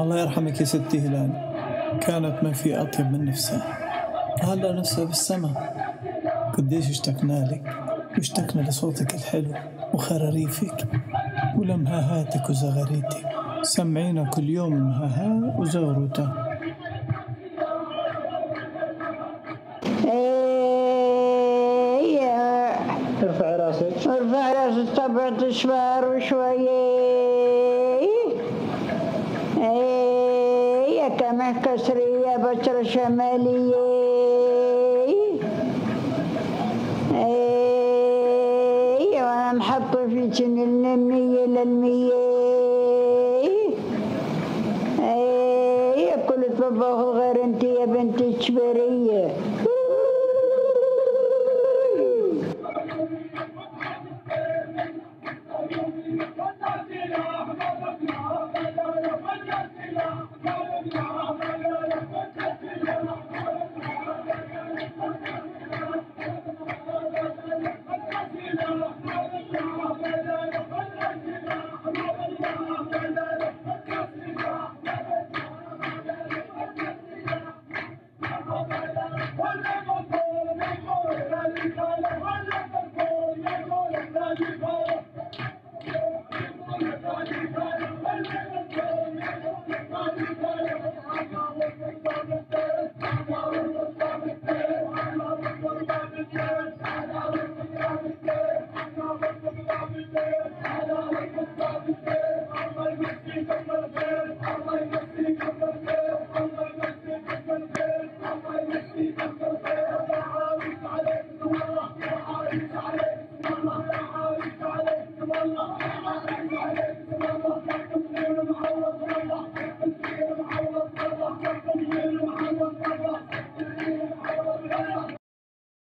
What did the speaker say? الله يرحمك يا ستي هلال، كانت ما في أطيب من نفسها، هلا نفسها بالسما. قديش اشتقنا لك، واشتقنا لصوتك الحلو وخراريفك ولمهاهاتك وزغاريتك. سمعينا كل يوم مهاها وزغروتها. ارفع راسك، ارفع راسك، طبعت الشمار وشوية. يا كمح كسرية بشرة شمالية. وانا محطة في سن المية للمية. كل طبخ غير انت يا بنت الشبرية.